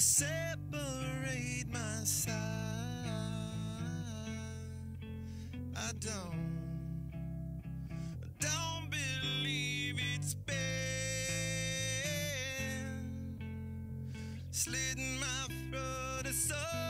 will separate my side. I don't believe it's been slitting my throat.